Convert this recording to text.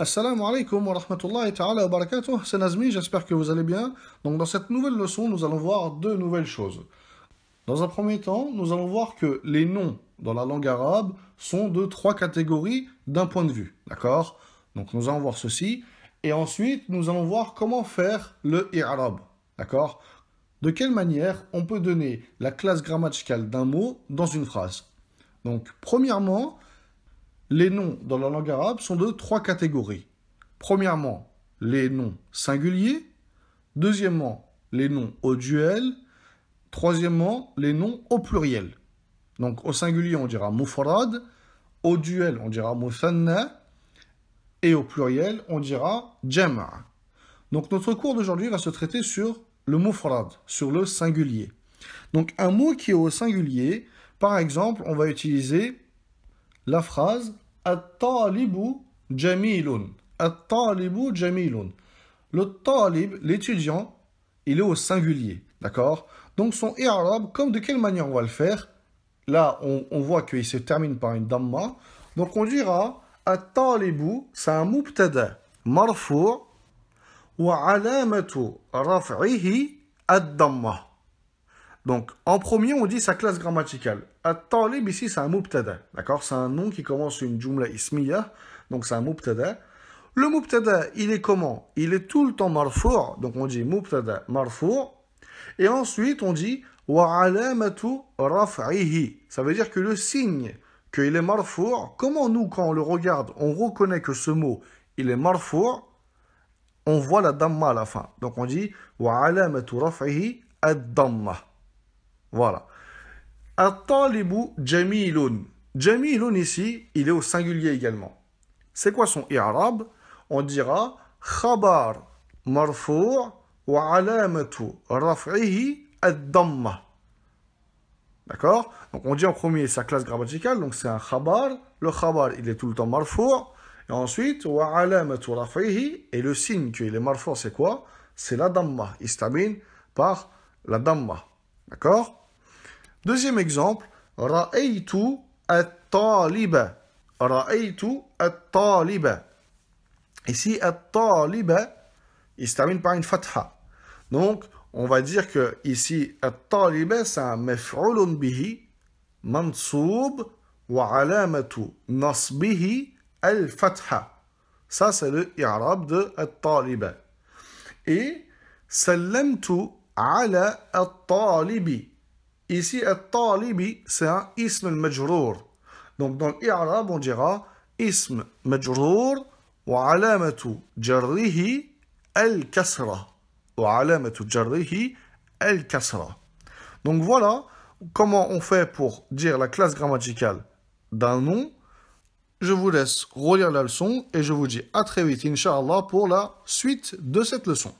Assalamu alaikum wa rahmatullahi ta'ala wa barakatuh, c'est Nazmi, j'espère que vous allez bien. Donc dans cette nouvelle leçon, nous allons voir deux nouvelles choses. Dans un premier temps, nous allons voir que les noms dans la langue arabe sont de trois catégories d'un point de vue. D'accord? Donc nous allons voir ceci. Et ensuite, nous allons voir comment faire le i'rab. D'accord? De quelle manière on peut donner la classe grammaticale d'un mot dans une phrase. Donc premièrement, les noms dans la langue arabe sont de trois catégories. Premièrement, les noms singuliers. Deuxièmement, les noms au duel. Troisièmement, les noms au pluriel. Donc au singulier, on dira mufarad. Au duel, on dira muthanna. Et au pluriel, on dira jama. Donc notre cours d'aujourd'hui va se traiter sur le mufarad, sur le singulier. Donc un mot qui est au singulier, par exemple, on va utiliser la phrase At-Talibu Jamilun. At-Talibu Jamilun. Le talib, l'étudiant, il est au singulier. D'accord? Donc son i'rab, comme de quelle manière on va le faire? Là, on voit qu'il se termine par une damma. Donc on dira At-Talibu, c'est un mubtada marfu' wa alamatu raf'ihi ad-damma. Donc, en premier, on dit sa classe grammaticale. At-Talib, ici, c'est un mubtada. D'accord? C'est un nom qui commence une jumla ismiyya. Donc, c'est un mubtada. Le mubtada, il est comment? Il est tout le temps marfu'. Donc, on dit mubtada marfu'. Et ensuite, on dit wa alamatu raf'ihi. Ça veut dire que le signe qu'il est marfu', comment nous, quand on le regarde, on reconnaît que ce mot, il est marfu', on voit la damma à la fin. Donc, on dit wa alamatu raf'ihi ad-damma. Voilà. At-Talibu Jamilun. Jamilun ici, il est au singulier également. C'est quoi son i'rab? On dira khabar marfu' wa alamatu raf'ihi ad-damma. D'accord? Donc on dit en premier sa classe grammaticale, donc c'est un khabar. Le khabar, il est tout le temps marfu'. Et ensuite, wa alamatu raf'ihi. Et le signe qu'il est marfu', c'est quoi? C'est la damma. Il se termine par la damma. D'accord? Deuxième exemple, Ra'aytu At-Taliba. Ra'aytu At-Taliba. Ici, At-Taliba, il se termine par une fatha. Donc, on va dire que ici, At-Taliba, c'est un mef'oulum bihi, mansub, wa alamatu, nasbihi, al-fatha. Ça, c'est le i'rab de At-Taliba. Et Sallamtu ala At-Talibi. Ici, At-Talibi, c'est un ism majrur. Donc, dans l'Irab, on dira ism majrur wa alamatu jarrihi al-Kasra. Wa alamatu jarrihi al-Kasra. Donc, voilà comment on fait pour dire la classe grammaticale d'un nom. Je vous laisse relire la leçon et je vous dis à très vite, Inch'Allah, pour la suite de cette leçon.